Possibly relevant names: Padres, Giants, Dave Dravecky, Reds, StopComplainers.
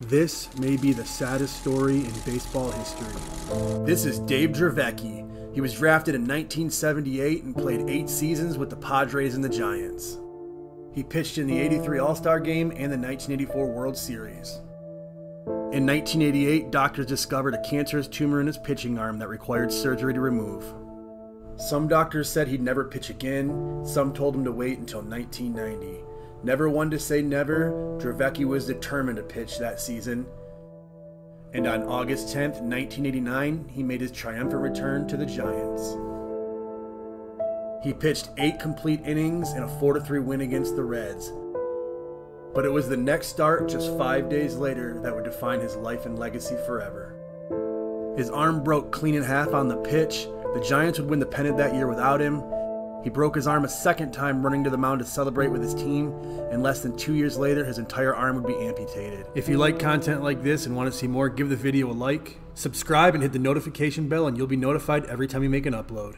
This may be the saddest story in baseball history. This is Dave Dravecky. He was drafted in 1978 and played 8 seasons with the Padres and the Giants. He pitched in the '83 All-Star Game and the 1984 World Series. In 1988, doctors discovered a cancerous tumor in his pitching arm that required surgery to remove. Some doctors said he'd never pitch again, some told him to wait until 1990. Never one to say never, Dravecky was determined to pitch that season. And on August 10th, 1989, he made his triumphant return to the Giants. He pitched 8 complete innings in a 4-3 win against the Reds. But it was the next start just 5 days later that would define his life and legacy forever. His arm broke clean in half on the pitch. The Giants would win the pennant that year without him. He broke his arm a second time running to the mound to celebrate with his team, and less than 2 years later, his entire arm would be amputated. If you like content like this and want to see more, give the video a like, subscribe, and hit the notification bell, and you'll be notified every time you make an upload.